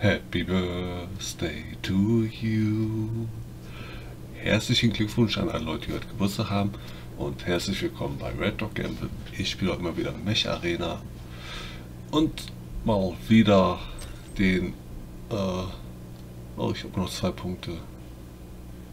Happy Birthday to you. Herzlichen Glückwunsch an alle Leute, die heute Geburtstag haben, und herzlich willkommen bei Red Dog Gamble. Ich spiele heute mal wieder Mech Arena und mal wieder den... oh, ich habe noch 2 Punkte.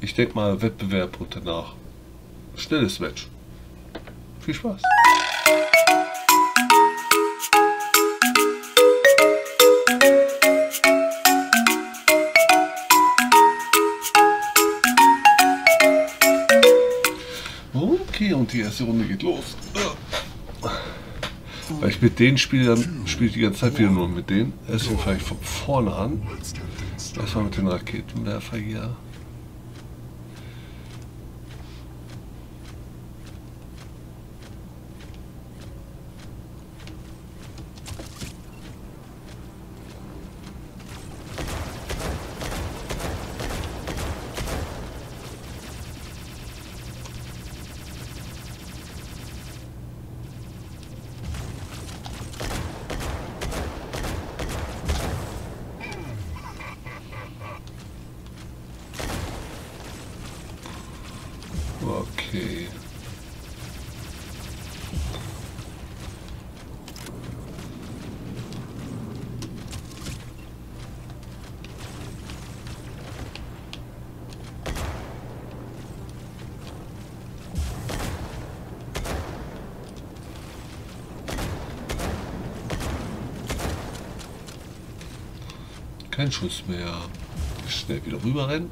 Ich denke mal Wettbewerb und danach schnelles Match. Viel Spaß! Okay, und die erste Runde geht los. Weil ich mit denen spiele, dann spiele ich die ganze Zeit wieder nur mit denen. Deswegen fange ich von vorne an. Erstmal mit dem Raketenwerfer hier. Okay. Kein Schuss mehr. Schnell wieder rüber rennen.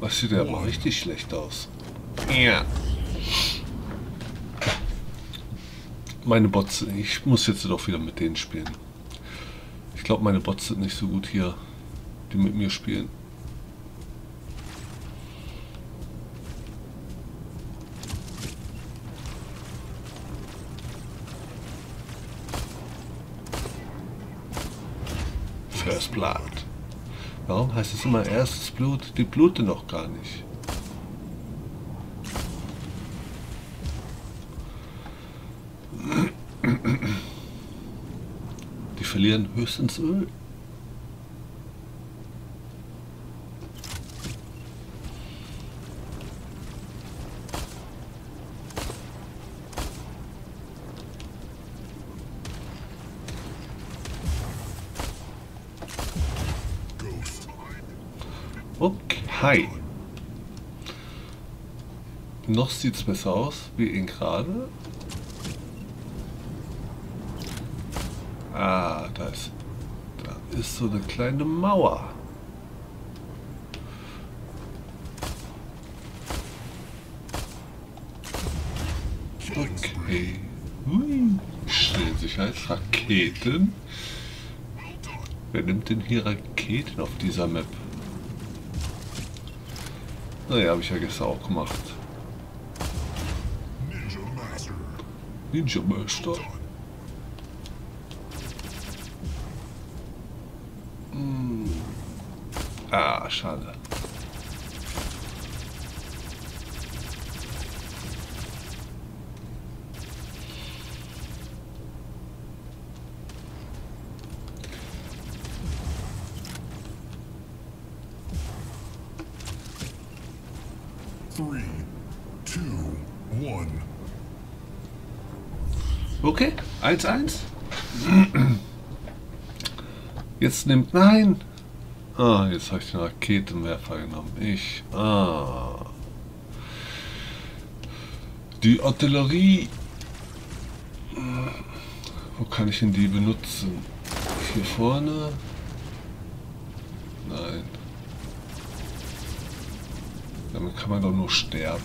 Das sieht ja aber richtig schlecht aus. Ja. Meine Bots, ich muss jetzt doch wieder mit denen spielen. Ich glaube, meine Bots sind nicht so gut hier, die mit mir spielen. First Blood. Warum heißt es immer erstes Blut? Die bluten noch gar nicht. Die verlieren höchstens Öl. Okay. Noch sieht es besser aus wie ihn gerade. Ah, da ist so eine kleine Mauer. Okay. Stellen sich als Raketen. Wer nimmt denn hier Raketen auf dieser Map? Naja, habe ich ja gestern auch gemacht. Ninja Master. Ah, schade. Okay, 1-1. Jetzt nimmt... Nein! Ah, jetzt habe ich den Raketenwerfer genommen. Die Artillerie. Wo kann ich denn die benutzen? Hier vorne? Nein. Damit kann man doch nur sterben.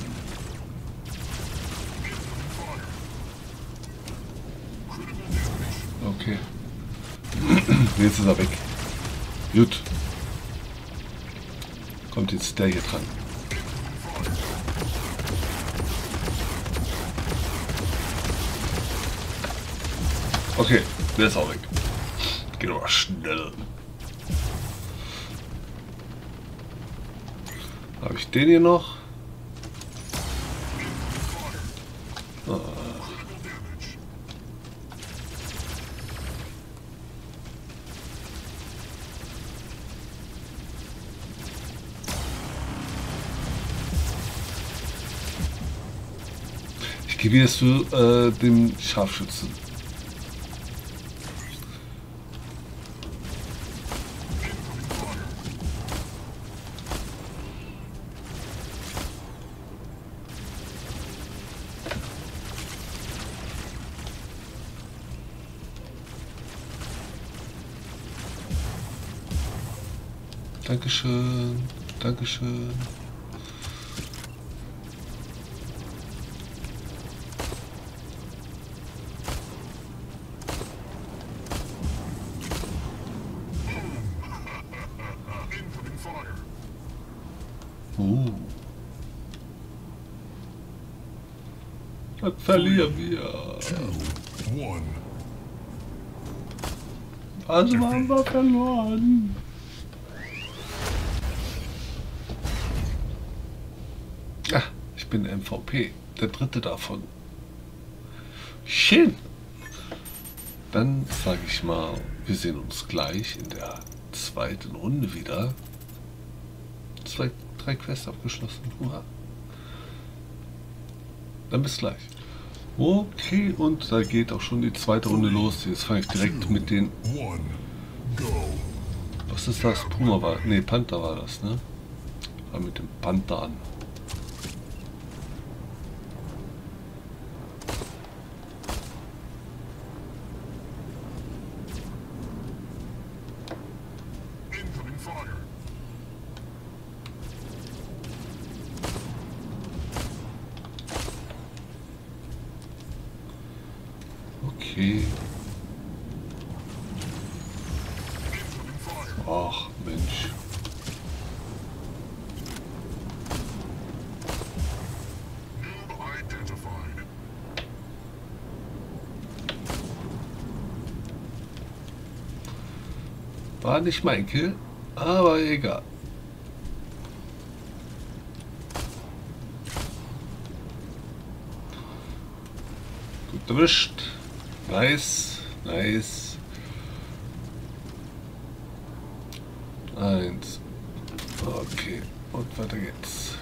Okay. Jetzt ist er weg. Gut. Kommt jetzt der hier dran. Okay, der ist auch weg. Geht aber schnell. Habe ich den hier noch? Ah. Ich gebe jetzt zu dem Scharfschützen. Dankeschön, dankeschön. Das verlieren wir. Also haben wir verloren. Bin MVP, der dritte davon. Schön. Dann sage ich mal, wir sehen uns gleich in der zweiten Runde wieder. 2, 3 Quests abgeschlossen. Hurra. Dann bis gleich. Okay, und da geht auch schon die zweite Runde los. Jetzt fange ich direkt mit den... Was ist das? Puma war... Ne, Panther war das, ne? War mit dem Panther an. Ach Mensch. War nicht mein Kill, aber egal. Gut erwischt. Nice, nice. 1. Okay, und weiter geht's.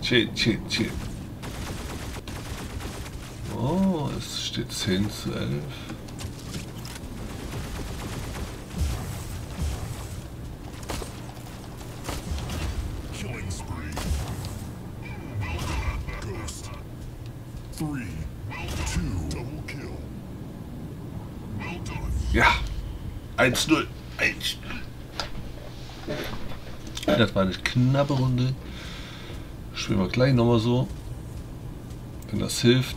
Chill. Oh, es steht 10:11. Ja, 1-0. 1-0. Das war eine knappe Runde. Spielen wir gleich nochmal so, wenn das hilft.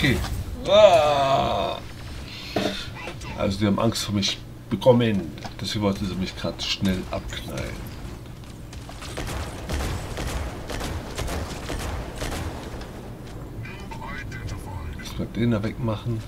Okay. Ah. Also die haben Angst vor mich bekommen. Deswegen wollten sie mich gerade schnell abknallen. Ich werde den da wegmachen.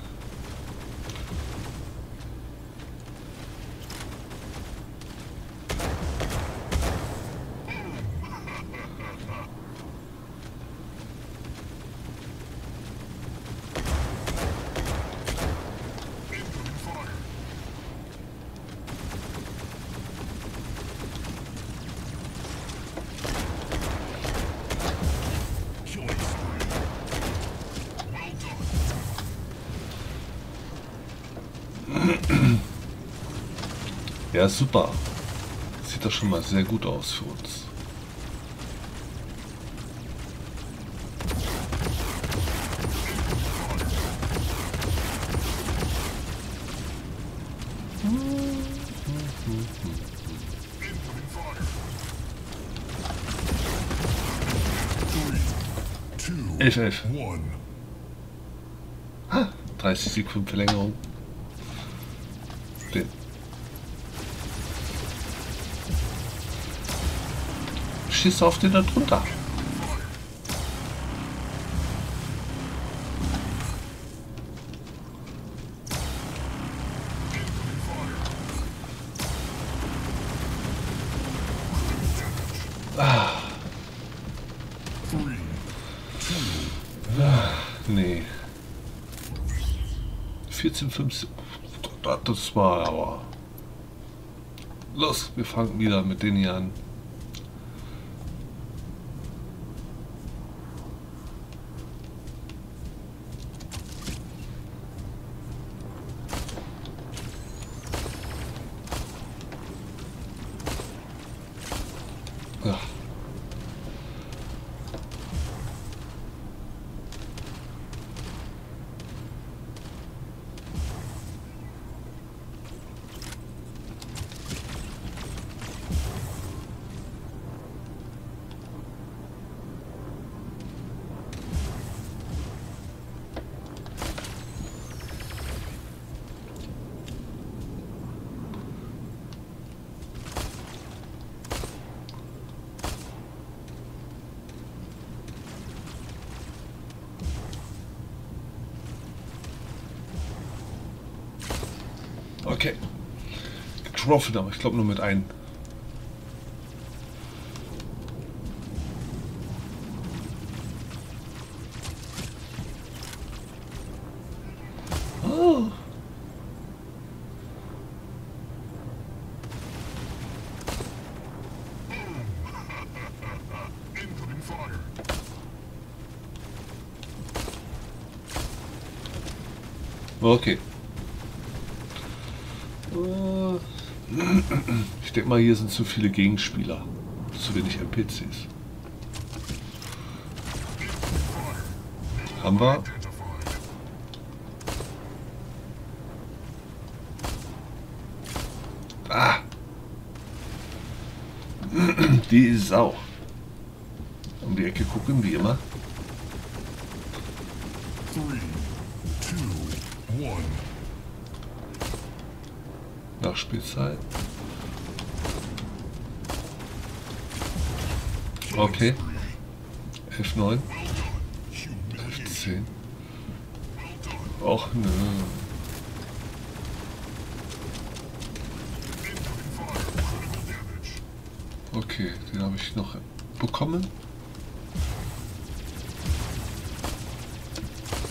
Ja, super. Sieht das schon mal sehr gut aus für uns. Elf. 30 Sekunden Verlängerung. Den. Schieß auf den da drunter. Nee. 14, 15. Das war aber. Los, wir fangen wieder mit denen hier an. Ach. Okay. Getroffen, aber ich glaube nur mit einem. Oh. Okay. Ich denke mal, hier sind zu viele Gegenspieler, zu wenig NPCs. Haben wir? Ah! Die Sau! Um die Ecke gucken, wie immer. 3, 2, 1. Nachspielzeit. Okay. 11, 9. 11, 10. Och, nö. Okay, den habe ich noch bekommen.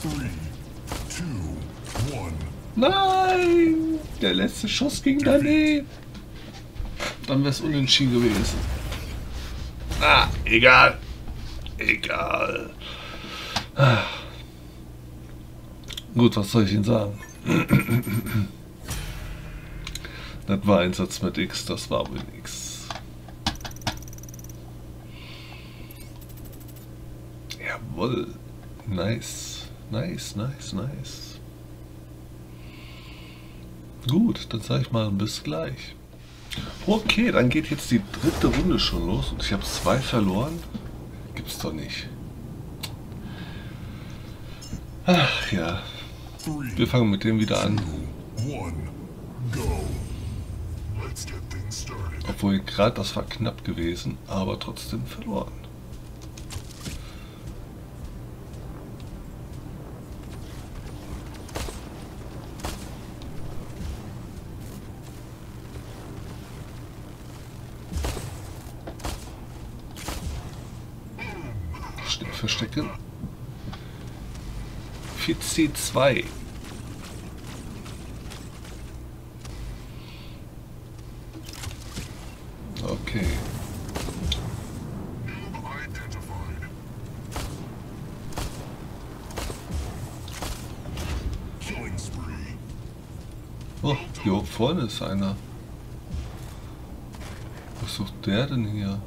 3, 2, 1. Nein! Der letzte Schuss ging daneben. Dann wäre es unentschieden gewesen. Ah, egal. Egal. Ah. Gut, was soll ich Ihnen sagen? Das war ein Satz mit X, das war wohl nix. Jawohl. Nice. Nice, nice, nice. Gut, dann sage ich mal bis gleich. Okay, dann geht jetzt die dritte Runde schon los und ich habe 2 verloren. Gibt's doch nicht. Ach ja. Wir fangen mit dem wieder an. Obwohl gerade das war knapp gewesen, aber trotzdem verloren. Schnell verstecken. Vizi 2. Okay. Oh, hier oben vorne ist einer. Was sucht der denn hier?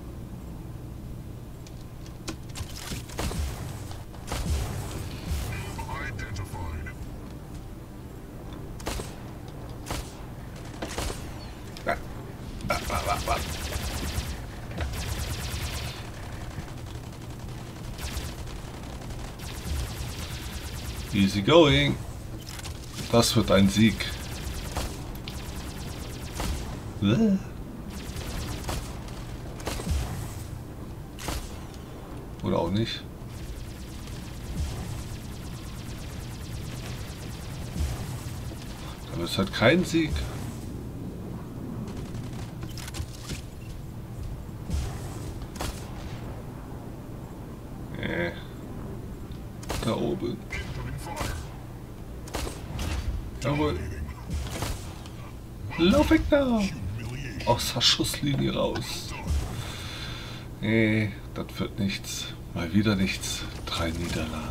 Easy going. Das wird ein Sieg. Oder auch nicht. Aber es hat keinen Sieg. Da oben. Jawohl. Lauf weg da! Aus der Schusslinie raus. Nee, das wird nichts. Mal wieder nichts. 3 Niederlagen.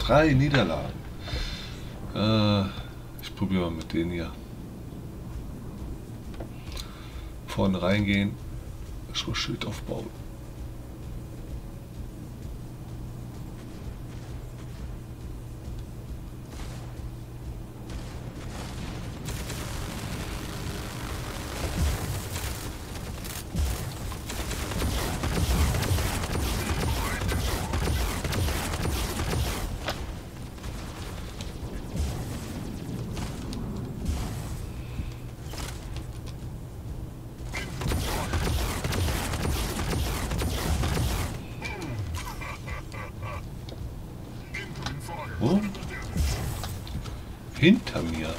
3 Niederlagen. Ich probiere mal mit denen hier. Vorne reingehen. Schusschild aufbauen. Hinter mir.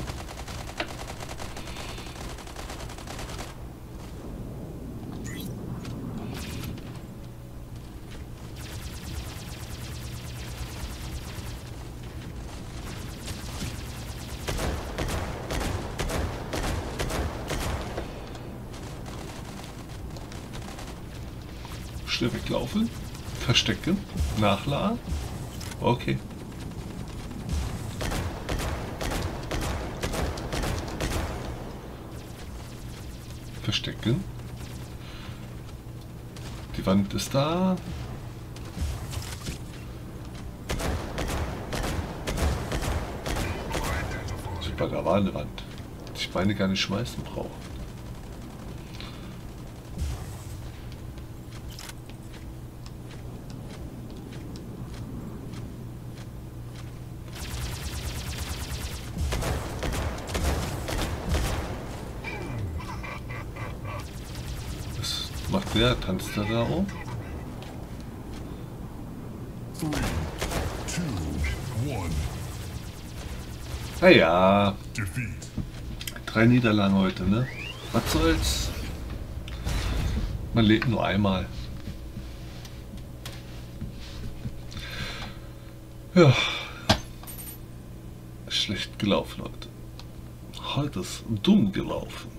Schnell weglaufen, verstecken, nachladen. Okay. Verstecken. Die Wand ist da. Super, da war eine Wand. Ich meine gar nicht schmeißen brauche. Macht der, tanzt er da oben? Naja, 3 Niederlagen heute, ne? Was soll's? Man lebt nur einmal. Ja, schlecht gelaufen heute. Heute ist dumm gelaufen.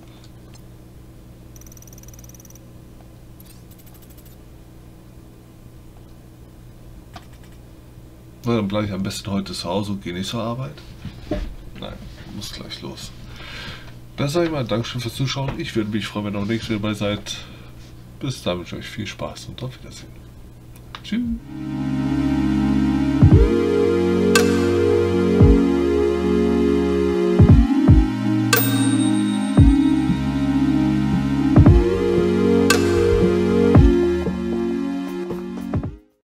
Na, dann bleibe ich am besten heute zu Hause und gehe nicht zur Arbeit. Nein, muss gleich los. Dann sage ich mal Dankeschön fürs Zuschauen. Ich würde mich freuen, wenn ihr auch nächstes Mal dabei seid. Bis dann wünsche ich euch viel Spaß und auf Wiedersehen. Tschüss.